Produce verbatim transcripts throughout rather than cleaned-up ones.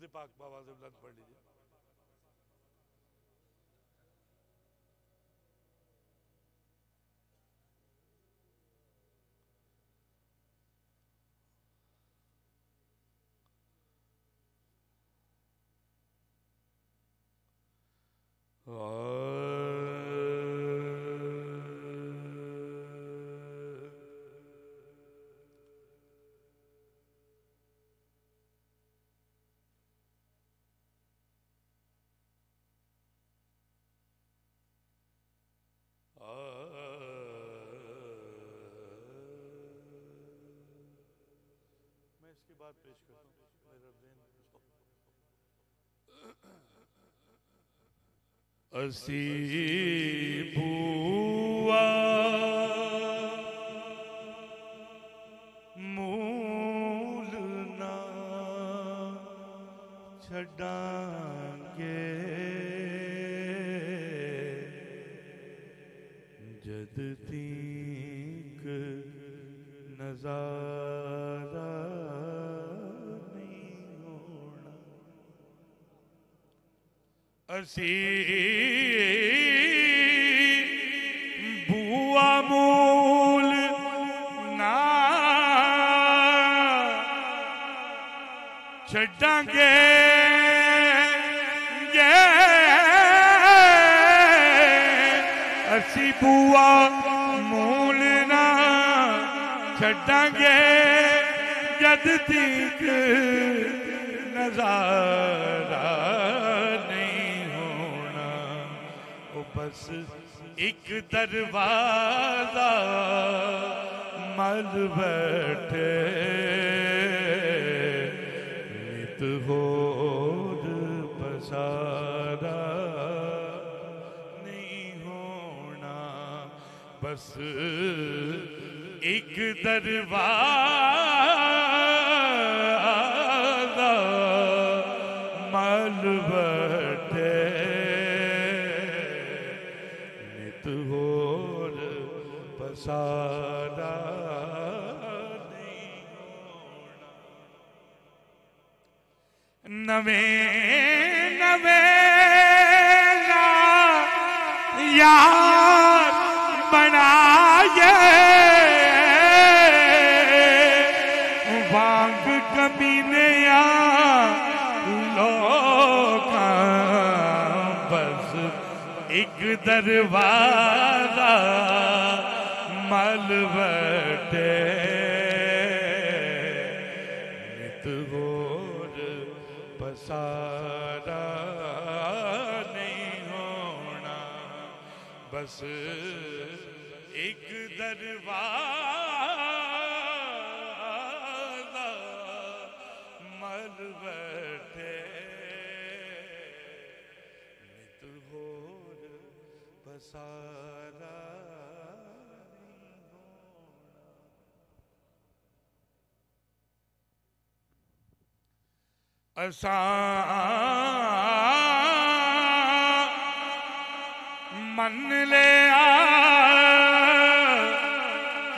दुरूद पाक बाबा से बुलंद पढ़ लीजिए। मैं इसकी बात पेश करता हूँ। असी भुआ मूल ना छड़ांगे जद तीक नजारा नहीं होना। असी छड़ांगे ये असी बुआ मूल ना छड़ांगे जद तक नजारा नहीं होना। ओ बस एक दरवाजा मल बैठे होर पसारा नहीं होना। बस एक दरवाजा मल बटे नित होर पसारा नवे नवे यार बनाए वांग कमीने लोग बस एक दरवाजा मल बटे सारा नहीं होना। बस एक दरवाजा मल बैठे नित होर पसारा। असा मन ले आ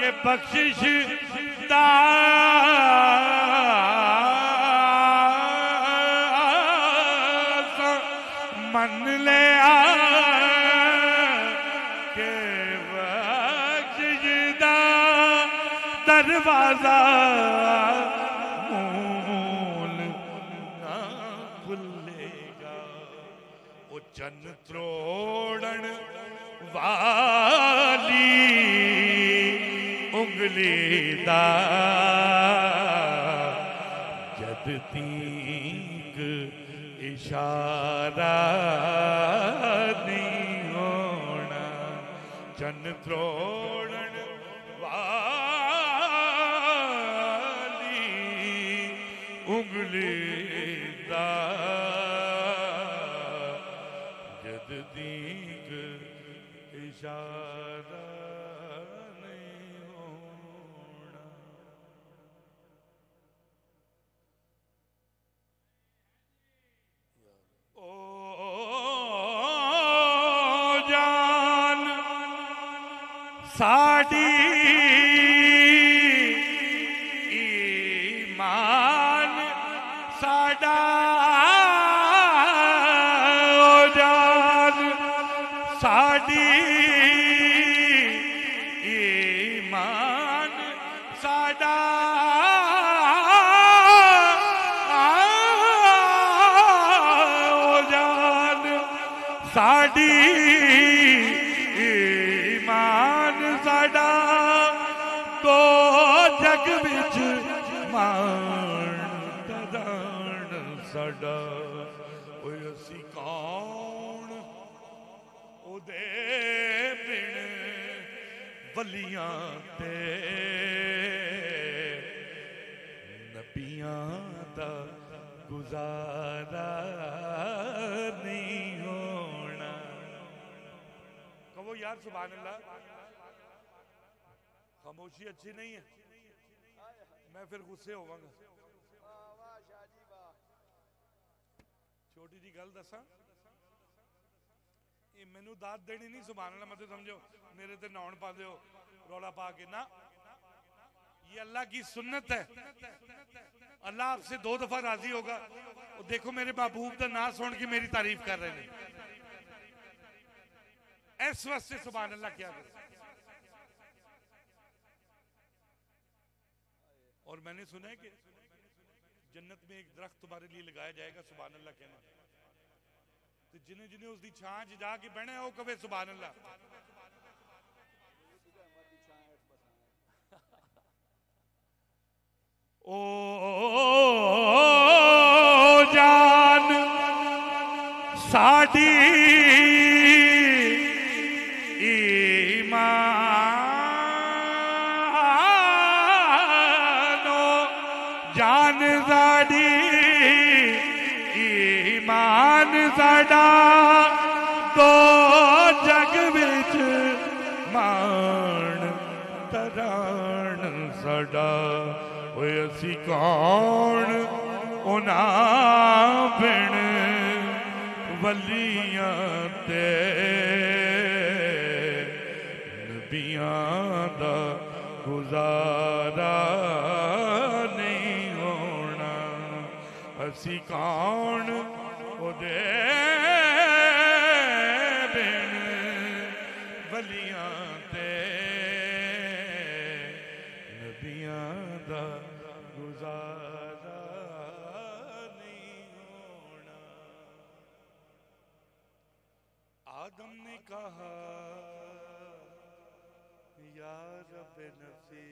के बख्शिश दा मन ले आ के बख्शिश दा दरवाजा जन त्रोड़न वाली उंगली दा जद तीक इशारा नहीं होना। जन त्रोड़न वाली उंगली दा दीक इशारा नहीं होना। ओ जान साडी ईमान साडा बड़ा ओ जान साड़ी ईमान साड़ा तो जग बिच मान तदान साड़ा ओ असी कौन ओदे बिन वलियां ते नबियां दा गुजारा नहीं होना। कहो यार सुभान अल्लाह। खामोशी अच्छी नहीं है, मैं फिर गुस्से होवांगा। छोटी जी गल दसा, मैनू दाद देनी नहीं सुभान अल्लाह, मत समझो मेरे ते नौन पा दो रौला पा के ना। ये अल्लाह की सुन्नत है, अल्लाह आपसे दो दफा राजी होगा। और देखो मेरे महबूब का ना सुन के मेरी तारीफ कर रहे हैं, इस वास्ते सुभान अल्लाह क्या कर। और मैंने सुना है कि जन्नत में एक दरख्त तुम्हारे लिए लगाया जाएगा सुभान अल्लाह कहना, तो जिन्हें जिन्हें उसकी छां च जाके बहना है वो कवे सुभान अल्लाह। ओ जान साड़ी ईमान ओ जान साड़ी ईमान साड़ा तो जग बिच मान तरान साड़ा असी कौन उना बिन वलियां ते नबियां दा गुजारा नहीं होना। असी कौन ओदे बिन वलियां ते नबियां दा गुजारा नहीं होना। आदम ने कहा या रब नफी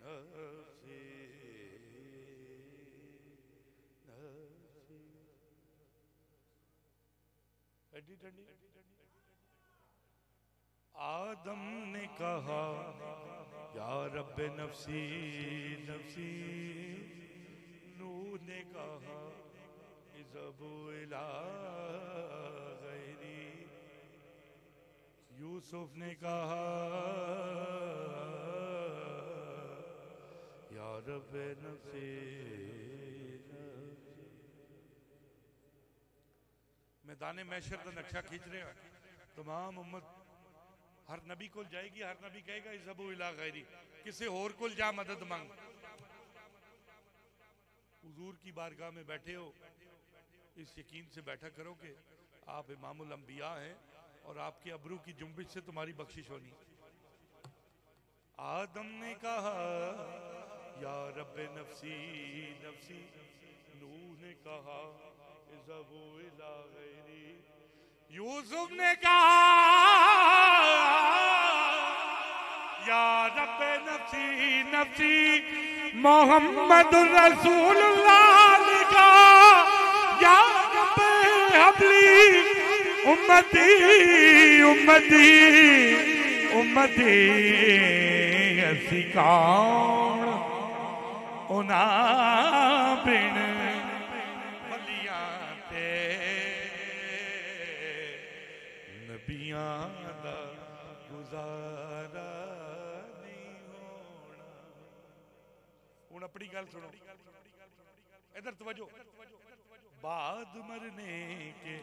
नफी नफी ठंडी ठंडी। आदम ने कहा या रब नफसी नफसी, नूह ने कहा इज़बू इला गैरी, यूसुफ ने कहा या रब नफसी नफसी। मैदान महशर का नक्शा खींच रहे हैं तमाम उम्मत, हर नबी को जाएगी, हर नबी कहेगा इज़बू इला गैरी, किसी और को जा मदद मांग। हुजूर की बारगाह में बैठे हो इस यकीन से बैठा करो कि आप इमामुल अंबिया हैं और आपके अब्रू की जुम्बिश से तुम्हारी बख्शिश होनी। आदम ने कहा या रब नफसी नफसी, नूह ने कहा इज़बू इला गैरी, यूसुफ ने कहा या रब नफसी नफसी, मोहम्मद रसूलुल्लाह ने कहा या रब हबली उम्मती उम्मती उम्मती। ऐसी कौन उना बिन वलियां ते नबियां दा गुजारा नहीं होना। हूँ अपनी गल सुनो, इधर तवज्जो। बाद मरने के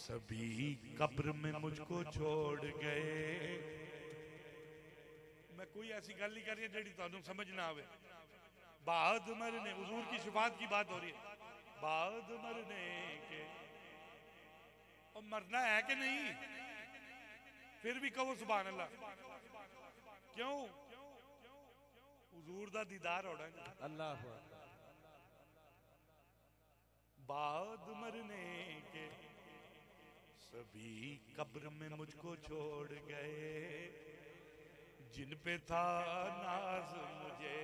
सभी कब्र में मुझको छोड़ गए। मैं कोई ऐसी गल नहीं कर रही जेडी तुहानू समझ ना आवे। बाद मरने, हुजूर की शफाअत की बात हो रही है। बाद मरने के, और मरना है कि नहीं फिर भी कहो सुभान अल्लाह। क्यों? हुजूर दा दीदार होना। अल्लाह बाद मरने के सभी कब्र में मुझको छोड़ गए, जिन पे था नाज मुझे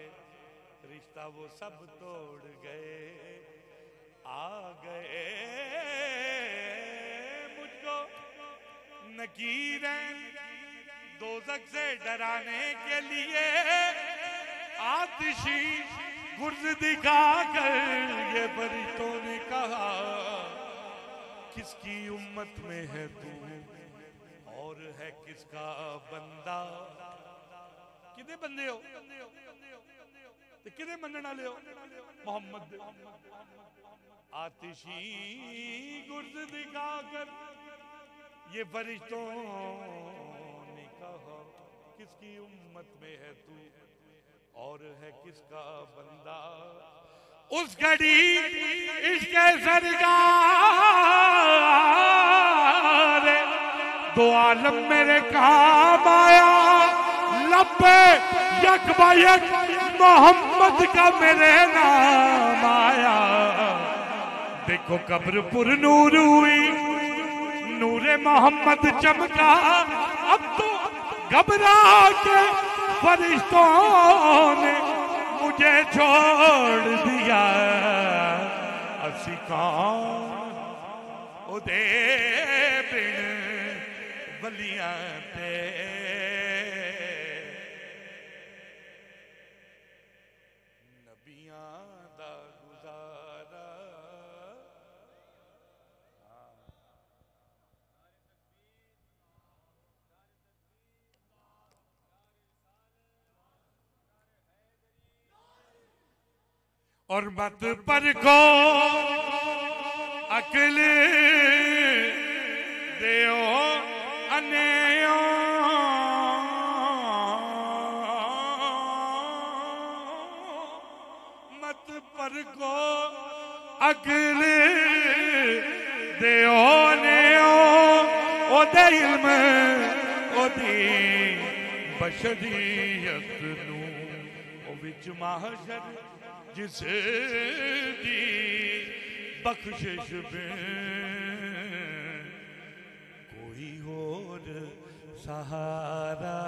रिश्ता वो सब तोड़ गए। आ गए मुझको नकीरें दोज़ख से डराने के लिए, आतिशी गुर्ज दिखा कर ये फरिश्तों ने कहा किसकी उम्मत में है तू और है किसका बंदा। कितने बंदे हो ते कितने मनना ले हो मोहम्मद। आतिशी गुर्ज दिखा कर ये फरिश्तों ने कहा किसकी उम्मत में है तू और है किसका बंदा। उस घड़ी इश्क़ सरकार दो आलम मेरे काम आया, लब्बे यक बायक मोहम्मद का मेरे नाम आया। देखो कब्र पुर नूर हुई, नूरे मोहम्मद चमका। अब तो घबरा के फरिश्तों ने मुझे छोड़ दिया। असी कौन उदे बिन बलिया थे, और मत पर को अकल देओ अनेओ। मत पर को अकल देओ अनेओ, ओदे इल्म ओदी बशरियत नू ओ विच महशर जिस दी बख्शिश में कोई और सहारा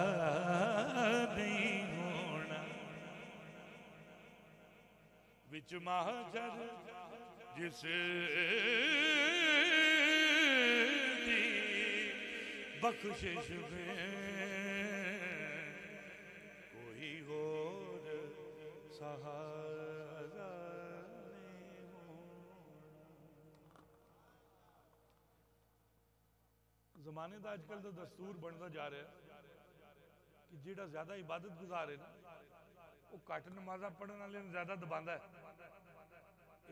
नहीं होना। विच महाजर जिस दी बख्शिश में कोई और सहारा। जमाने का आजकल तो दस्तूर बनता जा रहा है कि जेड़ा ज्यादा इबादत गुजार है ना वो घट नमाजा पढ़ने वाले ज्यादा दबांदा है।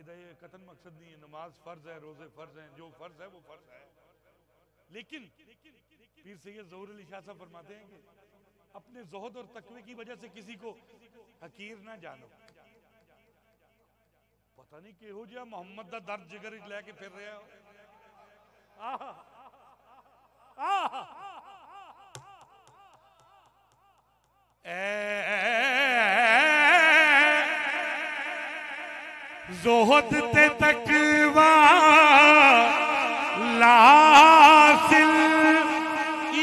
इदा ये कतन मकसद नहीं है, नमाज फर्ज है, रोजे फर्ज हैं, जो फर्ज है वो फर्ज है। लेकिन पीर सैयद ज़हूर अली शाह साहब फरमाते हैं कि अपने ज़ुहद और तकवे की वजह से किसी को हकीर ना जानो। पता नहीं किहो जिहा मोहम्मद दा दर्द जिगर विच लैके फिर रहा हो। आहा ज़ुहद ते तकवा लासिल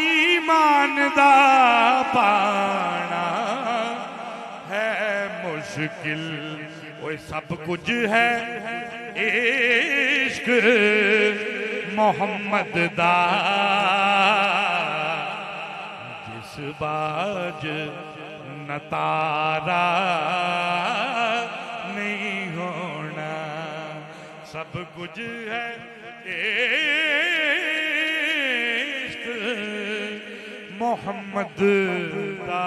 ईमान दा पाना है मुश्किल। वो सब कुछ है इश्क मोहम्मद दा, जिस बाज नतारा नहीं होना। सब कुछ है इश्क़ मोहम्मद दा।